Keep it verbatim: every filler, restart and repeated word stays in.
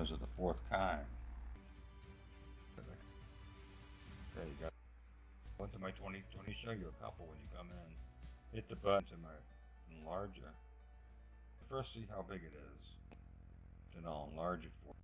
Those are the fourth kind. There you go. Went to my twenty twenty show you a couple when you come in. Hit the button to my enlarger. First, see how big it is. Then I'll enlarge it for you.